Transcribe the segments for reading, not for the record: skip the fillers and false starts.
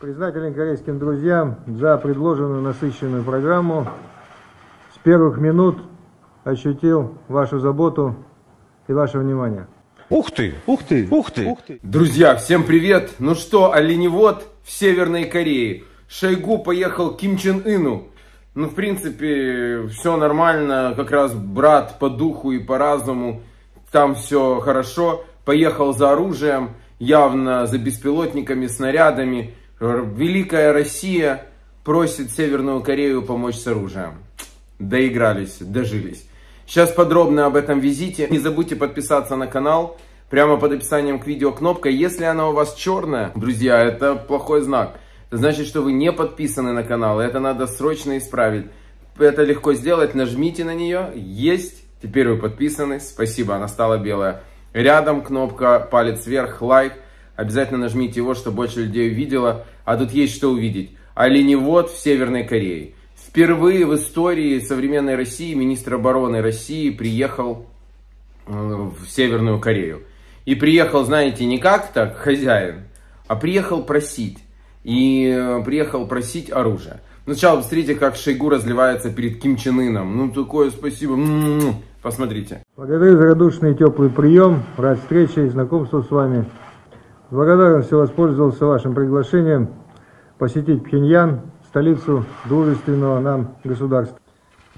Признателен корейским друзьям за предложенную насыщенную программу. С первых минут ощутил вашу заботу и ваше внимание. Ух ты! Ух ты! Ух ты! Ух ты! Друзья, всем привет! Ну что, оленевод в Северной Корее. Шойгу поехал Ким Чен Ыну. Ну, в принципе, все нормально. Как раз брат по духу и по разуму. Там все хорошо. Поехал за оружием, явно за беспилотниками, снарядами. Великая Россия просит Северную Корею помочь с оружием. Доигрались, дожились. Сейчас подробно об этом визите. Не забудьте подписаться на канал. Прямо под описанием к видео кнопка. Если она у вас черная, друзья, это плохой знак. Это значит, что вы не подписаны на канал. Это надо срочно исправить. Это легко сделать. Нажмите на нее. Есть. Теперь вы подписаны. Спасибо, она стала белая. Рядом кнопка палец вверх, лайк. Обязательно нажмите его, чтобы больше людей увидело. А тут есть что увидеть. Оленевод в Северной Корее. Впервые в истории современной России министр обороны России приехал в Северную Корею. И приехал, знаете, не как так, хозяин, а приехал просить. И приехал просить оружие. Сначала посмотрите, как Шойгу разливается перед Ким Чен Ыном. Ну, такое спасибо. Посмотрите. Благодарю за радушный и теплый прием. Рад встрече и знакомству с вами. С благодарностью воспользовался вашим приглашением посетить Пхеньян, столицу дружественного нам государства.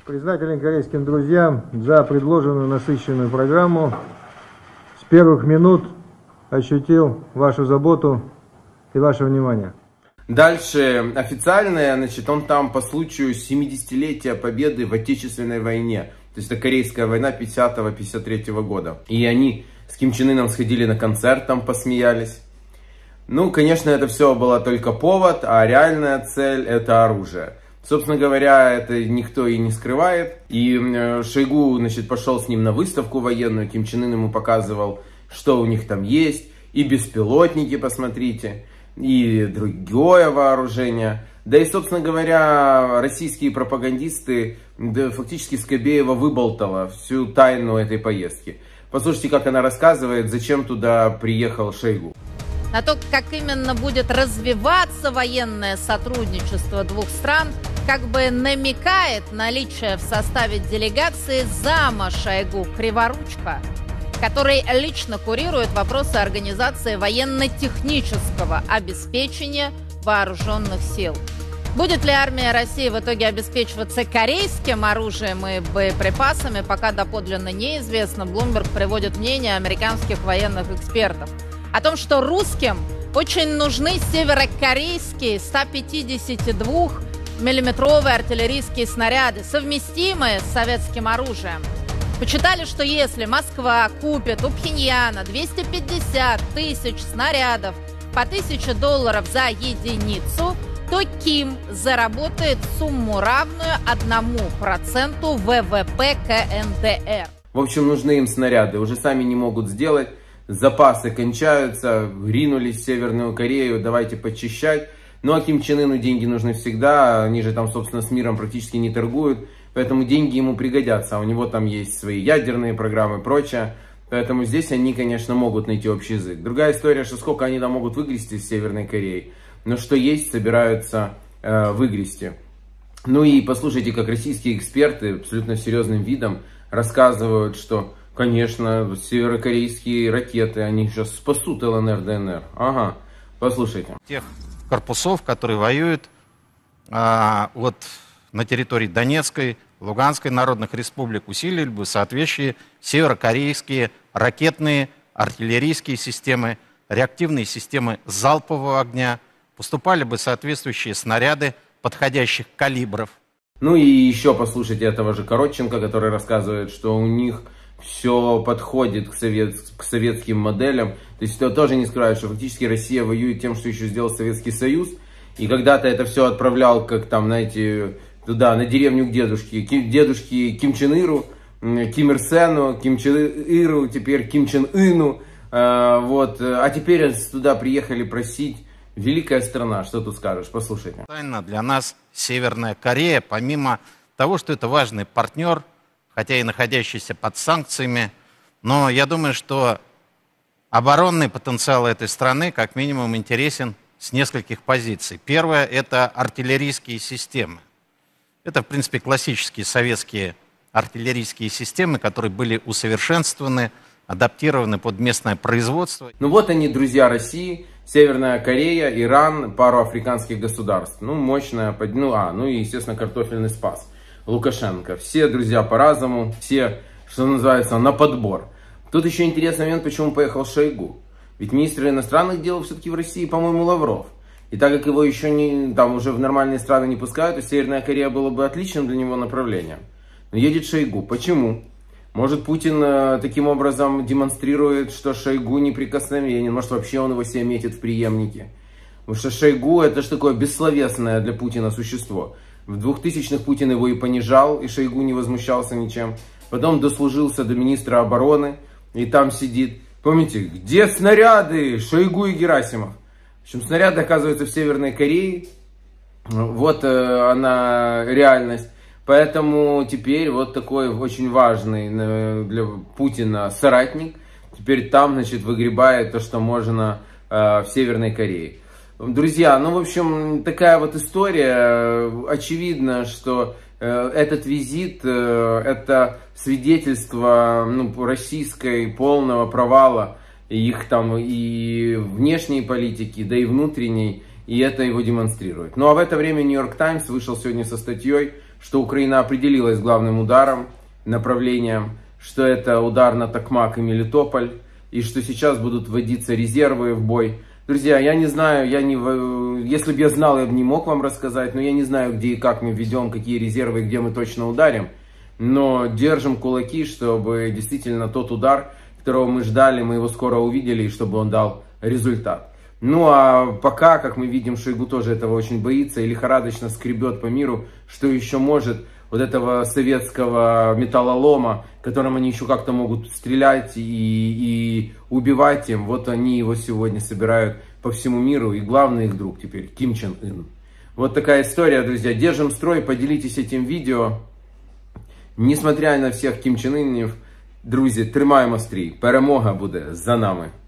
Признателен корейским друзьям за предложенную насыщенную программу. С первых минут ощутил вашу заботу и ваше внимание. Дальше официальное, значит, он там по случаю 70-летия победы в Отечественной войне. То есть это Корейская война 50-53 года. И они с Ким Чен Ыном сходили на концерт, там посмеялись. Ну, конечно, это все было только повод, а реальная цель это оружие. Собственно говоря, это никто и не скрывает. И Шойгу, значит, пошел с ним на выставку военную, Ким Чен Ын ему показывал, что у них там есть. И беспилотники, посмотрите. И другое вооружение. Да и, собственно говоря, российские пропагандисты, да, фактически Скобеева выболтала всю тайну этой поездки. Послушайте, как она рассказывает, зачем туда приехал Шойгу. На то, как именно будет развиваться военное сотрудничество двух стран, как бы намекает наличие в составе делегации зама Шойгу Криворучка, который лично курирует вопросы организации военно-технического обеспечения вооруженных сил. Будет ли армия России в итоге обеспечиваться корейским оружием и боеприпасами, пока доподлинно неизвестно. Блумберг приводит мнение американских военных экспертов о том, что русским очень нужны северокорейские 152-миллиметровые артиллерийские снаряды, совместимые с советским оружием. Почитали, что если Москва купит у Пхеньяна 250 тысяч снарядов по $1000 за единицу, то Ким заработает сумму, равную 1% ВВП КНДР. В общем, нужны им снаряды, уже сами не могут сделать, запасы кончаются, ринулись в Северную Корею, давайте подчищать. Ну а Ким Чен Ыну деньги нужны всегда, они же там, собственно, с миром практически не торгуют. Поэтому деньги ему пригодятся, у него там есть свои ядерные программы и прочее. Поэтому здесь они, конечно, могут найти общий язык. Другая история, что сколько они там могут выгрести из Северной Кореи. Но что есть, собираются выгрести. Ну и послушайте, как российские эксперты абсолютно серьезным видом рассказывают, что, конечно, северокорейские ракеты, они сейчас спасут ЛНР, ДНР. Ага, послушайте. Тех корпусов, которые воюют вот на территории Донецкой, Луганской народных республик, усилили бы соответствующие северокорейские ракетные, артиллерийские системы, реактивные системы залпового огня, поступали бы соответствующие снаряды подходящих калибров. Ну и еще послушайте этого же Коротченко, который рассказывает, что у них все подходит к советским моделям. То есть это тоже не скрывает, что фактически Россия воюет тем, что еще сделал Советский Союз. И когда-то это все отправлял, как там, знаете, туда, на деревню к дедушке. Дедушке Ким Чен Иру, Ким Ир Сену, Ким Чен Иру, теперь Ким Чен Ыну. Вот. А теперь туда приехали просить. Великая страна, что тут скажешь? Послушайте. Тайна для нас Северная Корея, помимо того, что это важный партнер, хотя и находящийся под санкциями, но я думаю, что оборонный потенциал этой страны как минимум интересен с нескольких позиций. Первое – это артиллерийские системы. Это, в принципе, классические советские артиллерийские системы, которые были усовершенствованы, адаптированы под местное производство. Ну вот они, друзья России, Северная Корея, Иран, пару африканских государств. Ну, мощная, и, естественно, картофельный спас. Лукашенко. Все, друзья, по-разному, все, что называется, на подбор. Тут еще интересный момент, почему поехал Шойгу. Ведь министр иностранных дел все-таки в России, по-моему, Лавров. И так как его еще уже в нормальные страны не пускают, то Северная Корея была бы отличным для него направлением. Но едет Шойгу. Почему? Может, Путин таким образом демонстрирует, что Шойгу неприкосновенен. Может, вообще он его себе метит в преемнике. Потому что Шойгу это же такое бессловесное для Путина существо. В 2000-х Путин его и понижал, и Шойгу не возмущался ничем. Потом дослужился до министра обороны, и там сидит. Помните, где снаряды? Шойгу и Герасимов. В общем, снаряды оказываются в Северной Корее. Вот она реальность. Поэтому теперь вот такой очень важный для Путина соратник. Теперь там, значит, выгребает то, что можно в Северной Корее. Друзья, ну, в общем, такая вот история. Очевидно, что этот визит, это свидетельство российской полного провала их там и внешней политики, да и внутренней. И это его демонстрирует. Ну, а в это время Нью-Йорк Таймс вышел сегодня со статьей, что Украина определилась главным ударом, направлением, что это удар на Токмак и Мелитополь, и что сейчас будут вводиться резервы в бой. Друзья, я не знаю, если бы я знал, я бы не мог вам рассказать, но я не знаю, где и как мы ведем, какие резервы, где мы точно ударим, но держим кулаки, чтобы действительно тот удар, которого мы ждали, мы его скоро увидели, и чтобы он дал результат. Ну а пока, как мы видим, Шойгу тоже этого очень боится и лихорадочно скребет по миру, что еще может вот этого советского металлолома, которым они еще как-то могут стрелять и убивать им. Вот они его сегодня собирают по всему миру, и главный их друг теперь Ким Чен Ын. Вот такая история, друзья. Держим строй, поделитесь этим видео. Несмотря на всех Ким Чен Ынов, друзі, тримаємо стрій. Перемога буде за нами.